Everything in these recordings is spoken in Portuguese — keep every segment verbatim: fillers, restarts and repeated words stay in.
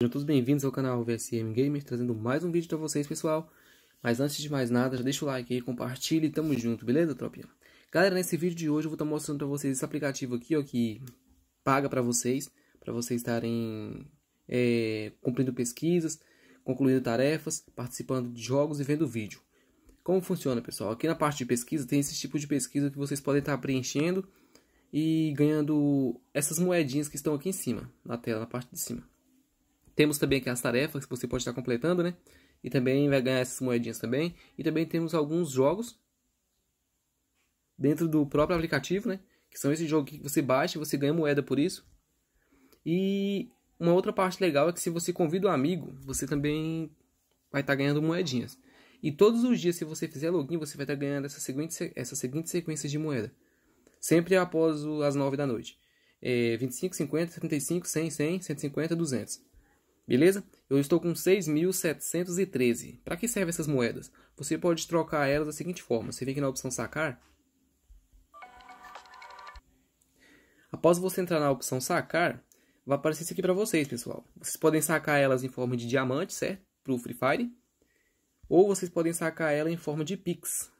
Sejam todos bem-vindos ao canal V S M Gamer, trazendo mais um vídeo pra vocês, pessoal. Mas antes de mais nada, já deixa o like aí, compartilha e tamo junto, beleza, tropinha? Galera, nesse vídeo de hoje eu vou estar mostrando pra vocês esse aplicativo aqui, ó, que paga pra vocês, pra vocês estarem é, cumprindo pesquisas, concluindo tarefas, participando de jogos e vendo vídeo. Como funciona, pessoal? Aqui na parte de pesquisa tem esse tipo de pesquisa que vocês podem estar preenchendo e ganhando essas moedinhas que estão aqui em cima, na tela, na parte de cima. Temos também aqui as tarefas que você pode estar completando, né? E também vai ganhar essas moedinhas também. E também temos alguns jogos dentro do próprio aplicativo, né? Que são esses jogos que você baixa e você ganha moeda por isso. E uma outra parte legal é que se você convida um amigo, você também vai estar ganhando moedinhas. E todos os dias, se você fizer login, você vai estar ganhando essa seguinte, essa seguinte sequência de moeda. Sempre após as nove da noite. É vinte e cinco, cinquenta, setenta e cinco, cem, cem, cento e cinquenta, duzentos. Beleza? Eu estou com seis mil setecentos e treze. Para que servem essas moedas? Você pode trocar elas da seguinte forma. Você vem aqui na opção sacar. Após você entrar na opção sacar, vai aparecer isso aqui para vocês, pessoal. Vocês podem sacar elas em forma de diamante, certo? Para o Free Fire. Ou vocês podem sacar ela em forma de Pix,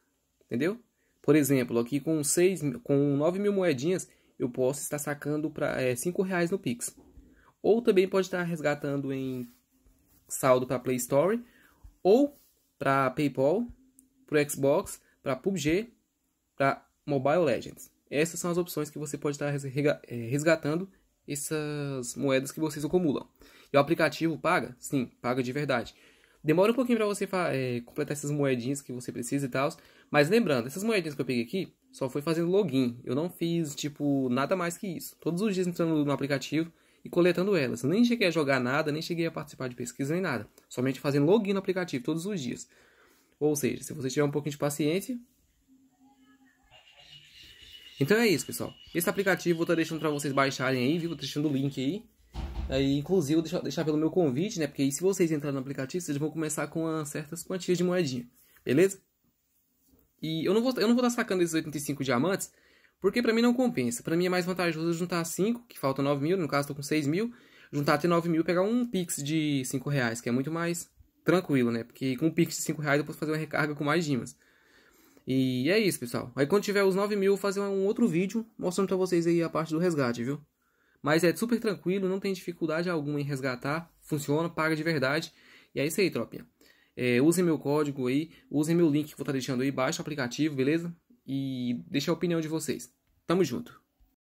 entendeu? Por exemplo, aqui com, seis, com nove mil moedinhas, eu posso estar sacando pra, é, cinco reais no Pix. Ou também pode estar resgatando em saldo para Play Store, ou para Paypal, para Xbox, para P U B G, para Mobile Legends. Essas são as opções que você pode estar resgatando essas moedas que vocês acumulam. E o aplicativo paga? Sim, paga de verdade. Demora um pouquinho para você é, completar essas moedinhas que você precisa e tal. Mas lembrando, essas moedinhas que eu peguei aqui, só foi fazendo login. Eu não fiz, tipo, nada mais que isso. Todos os dias entrando no aplicativo e coletando elas. Eu nem cheguei a jogar nada, nem cheguei a participar de pesquisa, nem nada. Somente fazendo login no aplicativo, todos os dias. Ou seja, se você tiver um pouquinho de paciência... Então é isso, pessoal. Esse aplicativo eu vou estar deixando para vocês baixarem aí, viu? Vou deixando o link aí. Aí, inclusive, eu vou deixar pelo meu convite, né? Porque aí, se vocês entrarem no aplicativo, vocês vão começar com certas quantias de moedinha. Beleza? E eu não vou, eu não vou estar sacando esses oitenta e cinco diamantes, porque pra mim não compensa. Pra mim é mais vantajoso juntar cinco, que faltam nove mil, no caso estou com seis mil. Juntar até nove mil e pegar um Pix de cinco reais, que é muito mais tranquilo, né? Porque com um Pix de cinco reais eu posso fazer uma recarga com mais dimas. E é isso, pessoal. Aí quando tiver os nove mil, eu vou fazer um outro vídeo mostrando pra vocês aí a parte do resgate, viu? Mas é super tranquilo, não tem dificuldade alguma em resgatar, funciona, paga de verdade. E é isso aí, tropinha. É, usem meu código aí, usem meu link que vou estar deixando aí, baixa o aplicativo, beleza? E deixa a opinião de vocês. Tamo junto.